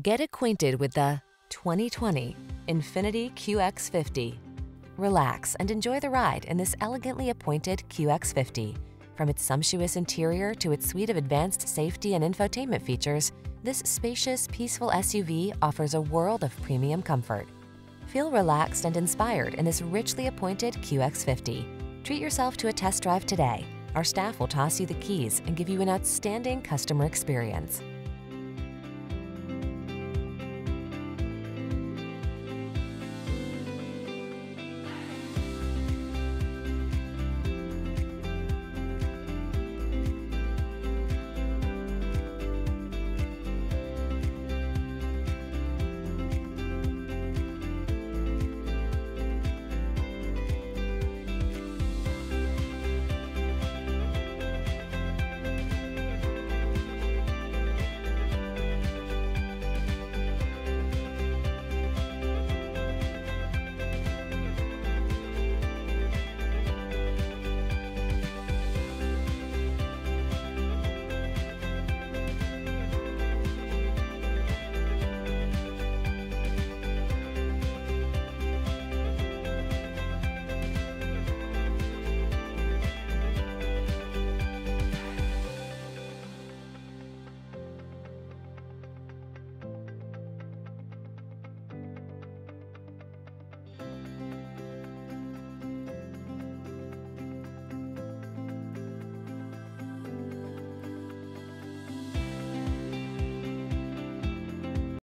Get acquainted with the 2020 Infiniti QX50. Relax and enjoy the ride in this elegantly appointed QX50. From its sumptuous interior to its suite of advanced safety and infotainment features, this spacious, peaceful SUV offers a world of premium comfort. Feel relaxed and inspired in this richly appointed QX50. Treat yourself to a test drive today. Our staff will toss you the keys and give you an outstanding customer experience.